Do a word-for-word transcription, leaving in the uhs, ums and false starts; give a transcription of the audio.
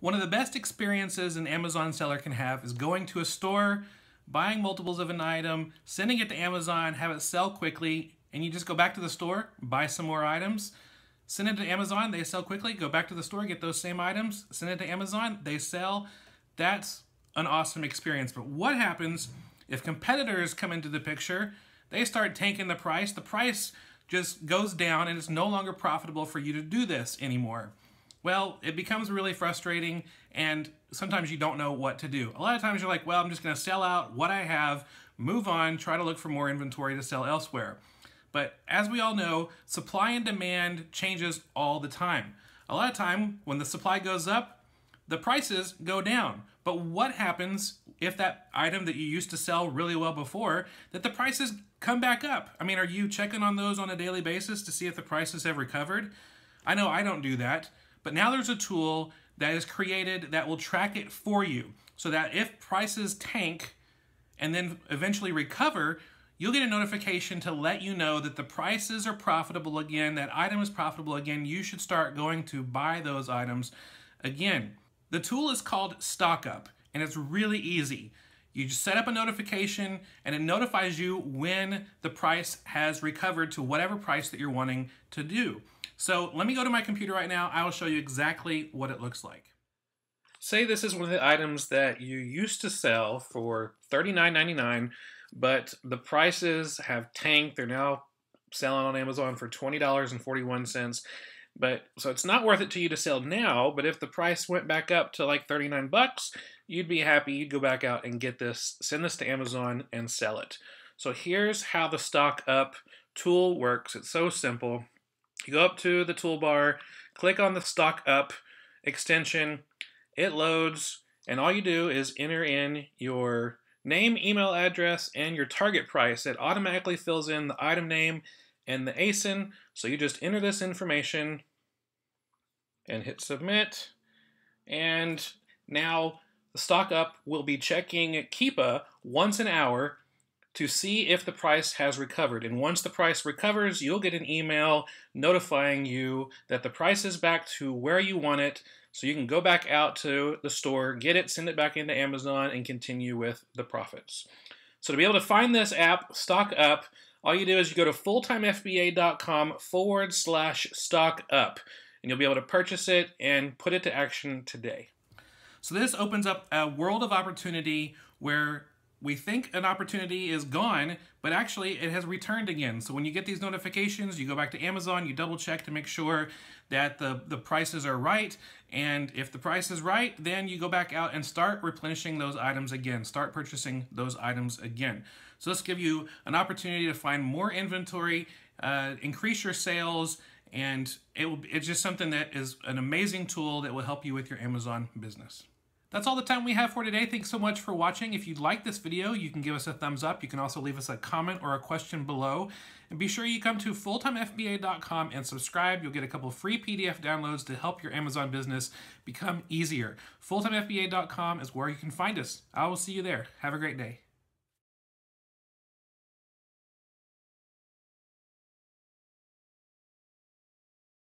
One of the best experiences an Amazon seller can have is going to a store, buying multiples of an item, sending it to Amazon, have it sell quickly, and you just go back to the store, buy some more items, send it to Amazon, they sell quickly, go back to the store, get those same items, send it to Amazon, they sell. That's an awesome experience. But what happens if competitors come into the picture? They start tanking the price, the price just goes down, and it's no longer profitable for you to do this anymore. Well, it becomes really frustrating, and sometimes you don't know what to do. A lot of times you're like, well, I'm just gonna sell out what I have, move on, try to look for more inventory to sell elsewhere. But as we all know, supply and demand changes all the time. A lot of time, when the supply goes up, the prices go down. But what happens if that item that you used to sell really well before, that the prices come back up? I mean, are you checking on those on a daily basis to see if the prices have recovered? I know I don't do that. But now there's a tool that is created that will track it for you so that if prices tank and then eventually recover, you'll get a notification to let you know that the prices are profitable again, that item is profitable again, you should start going to buy those items again. The tool is called StockUp, and it's really easy. You just set up a notification and it notifies you when the price has recovered to whatever price that you're wanting to do. So let me go to my computer right now. I will show you exactly what it looks like. Say this is one of the items that you used to sell for thirty-nine ninety-nine, but the prices have tanked. They're now selling on Amazon for twenty dollars and forty-one cents. But so it's not worth it to you to sell now, but if the price went back up to like thirty-nine bucks, you'd be happy. You'd go back out and get this, send this to Amazon and sell it. So here's how the StockUp tool works. It's so simple. You go up to the toolbar, click on the StockUp extension, it loads, and all you do is enter in your name, email address, and your target price. It automatically fills in the item name and the A S I N, so you just enter this information and hit submit, and now the StockUp will be checking Keepa once an hour to see if the price has recovered. And once the price recovers, you'll get an email notifying you that the price is back to where you want it, so you can go back out to the store, get it, send it back into Amazon, and continue with the profits. So to be able to find this app, StockUp, all you do is you go to full time F B A dot com forward slash StockUp, and you'll be able to purchase it and put it to action today. So this opens up a world of opportunity where we think an opportunity is gone, but actually it has returned again. So when you get these notifications, you go back to Amazon, you double check to make sure that the, the prices are right. And if the price is right, then you go back out and start replenishing those items again, start purchasing those items again. So this gives you an opportunity to find more inventory, uh, increase your sales, and it will, it's just something that is an amazing tool that will help you with your Amazon business. That's all the time we have for today. Thanks so much for watching. If you like this video, you can give us a thumbs up. You can also leave us a comment or a question below. And be sure you come to full time F B A dot com and subscribe. You'll get a couple free P D F downloads to help your Amazon business become easier. full time F B A dot com is where you can find us. I will see you there. Have a great day.